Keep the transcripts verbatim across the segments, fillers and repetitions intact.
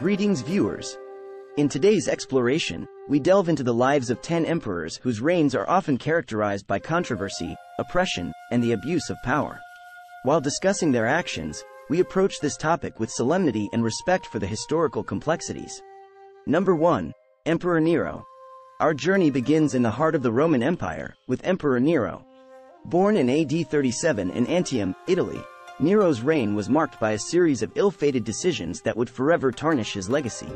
Greetings, viewers. In today's exploration, we delve into the lives of ten emperors whose reigns are often characterized by controversy, oppression, and the abuse of power. While discussing their actions, we approach this topic with solemnity and respect for the historical complexities. Number one. Emperor Nero. Our journey begins in the heart of the Roman Empire, with Emperor Nero. Born in A D thirty-seven in Antium, Italy, Nero's reign was marked by a series of ill-fated decisions that would forever tarnish his legacy.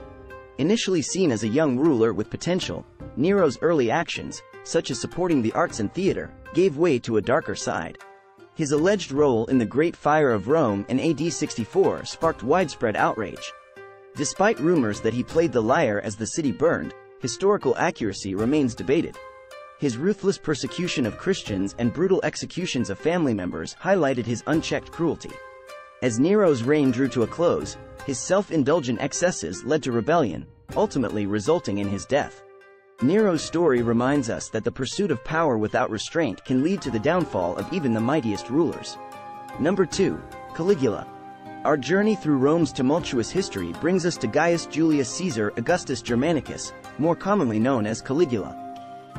Initially seen as a young ruler with potential, Nero's early actions, such as supporting the arts and theater, gave way to a darker side. His alleged role in the Great Fire of Rome in A D sixty-four sparked widespread outrage. Despite rumors that he played the lyre as the city burned, historical accuracy remains debated. His ruthless persecution of Christians and brutal executions of family members highlighted his unchecked cruelty. As Nero's reign drew to a close, his self-indulgent excesses led to rebellion, ultimately resulting in his death. Nero's story reminds us that the pursuit of power without restraint can lead to the downfall of even the mightiest rulers. Number two. Caligula. Our journey through Rome's tumultuous history brings us to Gaius Julius Caesar Augustus Germanicus, more commonly known as Caligula.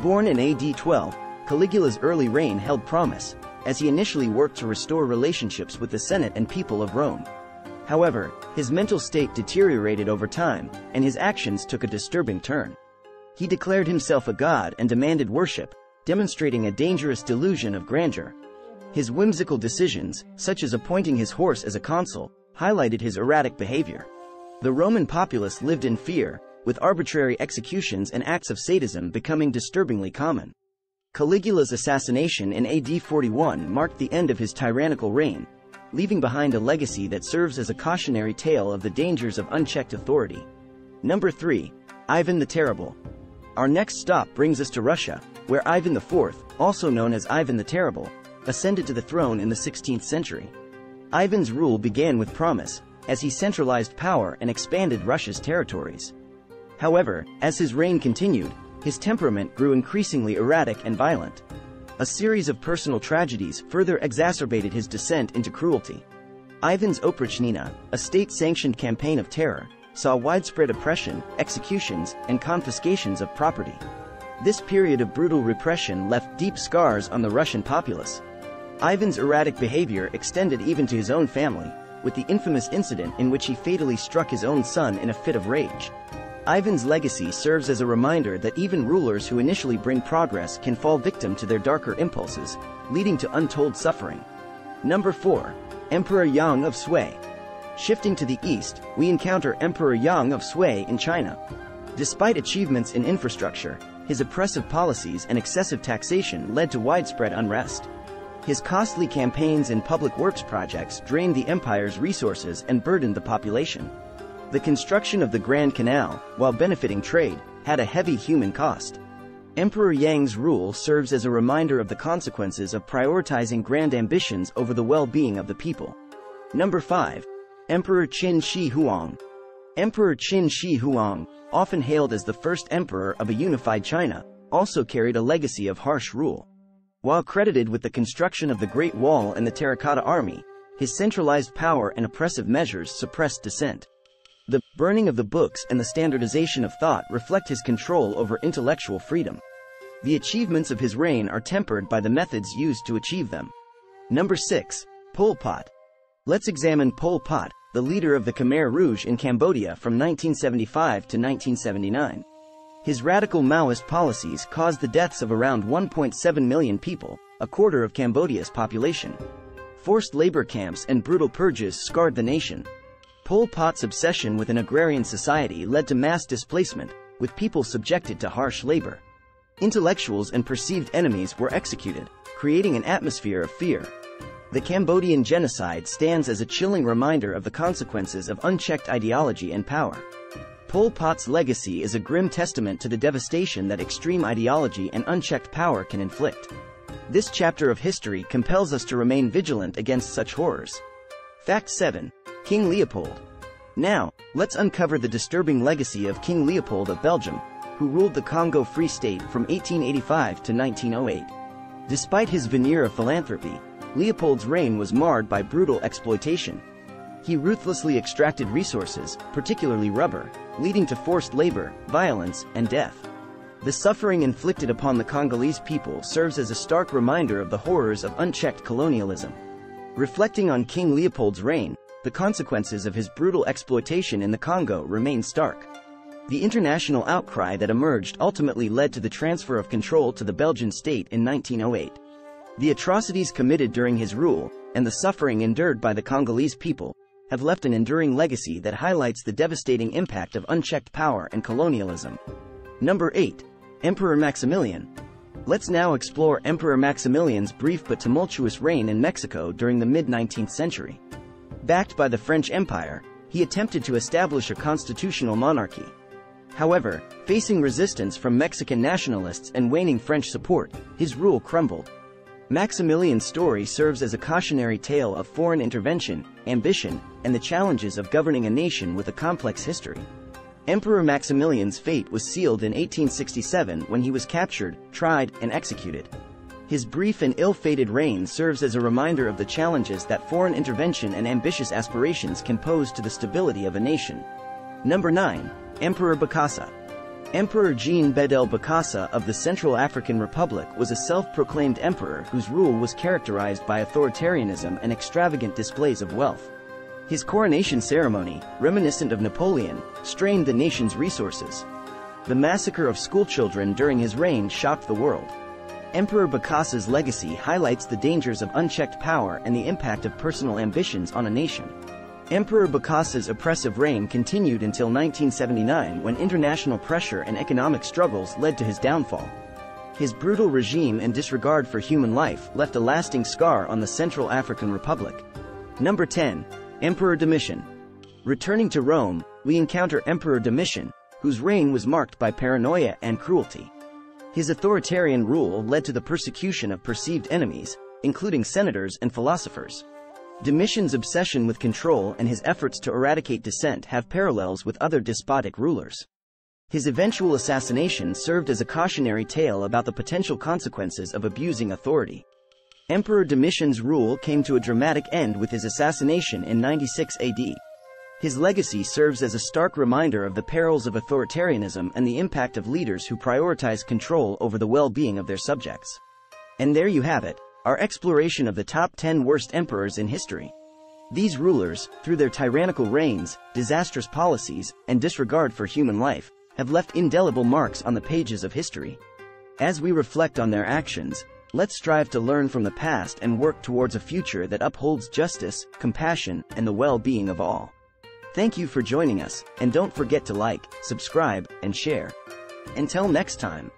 Born in A D twelve, Caligula's early reign held promise, as he initially worked to restore relationships with the Senate and people of Rome. However, his mental state deteriorated over time, and his actions took a disturbing turn. He declared himself a god and demanded worship, demonstrating a dangerous delusion of grandeur. His whimsical decisions, such as appointing his horse as a consul, highlighted his erratic behavior. The Roman populace lived in fear, with arbitrary executions and acts of sadism becoming disturbingly common. Caligula's assassination in A D forty-one marked the end of his tyrannical reign, leaving behind a legacy that serves as a cautionary tale of the dangers of unchecked authority. Number three. Ivan the Terrible. Our next stop brings us to Russia, where Ivan the fourth, also known as Ivan the Terrible, ascended to the throne in the sixteenth century. Ivan's rule began with promise, as he centralized power and expanded Russia's territories. However, as his reign continued, his temperament grew increasingly erratic and violent. A series of personal tragedies further exacerbated his descent into cruelty. Ivan's Oprichnina, a state-sanctioned campaign of terror, saw widespread oppression, executions, and confiscations of property. This period of brutal repression left deep scars on the Russian populace. Ivan's erratic behavior extended even to his own family, with the infamous incident in which he fatally struck his own son in a fit of rage. Ivan's legacy serves as a reminder that even rulers who initially bring progress can fall victim to their darker impulses, leading to untold suffering. Number four. Emperor Yang of Sui. Shifting to the east, we encounter Emperor Yang of Sui in China. Despite achievements in infrastructure, his oppressive policies and excessive taxation led to widespread unrest. His costly campaigns and public works projects drained the empire's resources and burdened the population. The construction of the Grand Canal, while benefiting trade, had a heavy human cost. Emperor Yang's rule serves as a reminder of the consequences of prioritizing grand ambitions over the well-being of the people. Number five. Emperor Qin Shi Huang. Emperor Qin Shi Huang, often hailed as the first emperor of a unified China, also carried a legacy of harsh rule. While credited with the construction of the Great Wall and the Terracotta Army, his centralized power and oppressive measures suppressed dissent. The burning of the books and the standardization of thought reflect his control over intellectual freedom. The achievements of his reign are tempered by the methods used to achieve them. Number six. Pol Pot. Let's examine Pol Pot, the leader of the Khmer Rouge in Cambodia from nineteen seventy-five to nineteen seventy-nine. His radical Maoist policies caused the deaths of around one point seven million people, a quarter of Cambodia's population. Forced labor camps and brutal purges scarred the nation. Pol Pot's obsession with an agrarian society led to mass displacement, with people subjected to harsh labor. Intellectuals and perceived enemies were executed, creating an atmosphere of fear. The Cambodian genocide stands as a chilling reminder of the consequences of unchecked ideology and power. Pol Pot's legacy is a grim testament to the devastation that extreme ideology and unchecked power can inflict. This chapter of history compels us to remain vigilant against such horrors. Fact seven. King Leopold. Now, let's uncover the disturbing legacy of King Leopold of Belgium, who ruled the Congo Free State from eighteen eighty-five to nineteen oh eight. Despite his veneer of philanthropy, Leopold's reign was marred by brutal exploitation. He ruthlessly extracted resources, particularly rubber, leading to forced labor, violence, and death. The suffering inflicted upon the Congolese people serves as a stark reminder of the horrors of unchecked colonialism. Reflecting on King Leopold's reign, the consequences of his brutal exploitation in the Congo remain stark. The international outcry that emerged ultimately led to the transfer of control to the Belgian state in nineteen oh eight. The atrocities committed during his rule, and the suffering endured by the Congolese people, have left an enduring legacy that highlights the devastating impact of unchecked power and colonialism. Number eight. Emperor Maximilian. Let's now explore Emperor Maximilian's brief but tumultuous reign in Mexico during the mid-nineteenth century. Backed by the French Empire, he attempted to establish a constitutional monarchy. However, facing resistance from Mexican nationalists and waning French support, his rule crumbled. Maximilian's story serves as a cautionary tale of foreign intervention, ambition, and the challenges of governing a nation with a complex history. Emperor Maximilian's fate was sealed in eighteen sixty-seven when he was captured, tried, and executed. His brief and ill-fated reign serves as a reminder of the challenges that foreign intervention and ambitious aspirations can pose to the stability of a nation. Number nine. Emperor Bokassa. Emperor Jean Bedel Bokassa of the Central African Republic was a self-proclaimed emperor whose rule was characterized by authoritarianism and extravagant displays of wealth. His coronation ceremony, reminiscent of Napoleon, strained the nation's resources. The massacre of schoolchildren during his reign shocked the world. Emperor Bokassa's legacy highlights the dangers of unchecked power and the impact of personal ambitions on a nation. Emperor Bokassa's oppressive reign continued until nineteen seventy-nine when international pressure and economic struggles led to his downfall. His brutal regime and disregard for human life left a lasting scar on the Central African Republic. Number ten. Emperor Domitian. Returning to Rome, we encounter Emperor Domitian, whose reign was marked by paranoia and cruelty. His authoritarian rule led to the persecution of perceived enemies, including senators and philosophers. Domitian's obsession with control and his efforts to eradicate dissent have parallels with other despotic rulers. His eventual assassination served as a cautionary tale about the potential consequences of abusing authority. Emperor Domitian's rule came to a dramatic end with his assassination in ninety-six A D. His legacy serves as a stark reminder of the perils of authoritarianism and the impact of leaders who prioritize control over the well-being of their subjects. And there you have it, our exploration of the top ten worst emperors in history. These rulers, through their tyrannical reigns, disastrous policies, and disregard for human life, have left indelible marks on the pages of history. As we reflect on their actions, let's strive to learn from the past and work towards a future that upholds justice, compassion, and the well-being of all. Thank you for joining us, and don't forget to like, subscribe, and share. Until next time.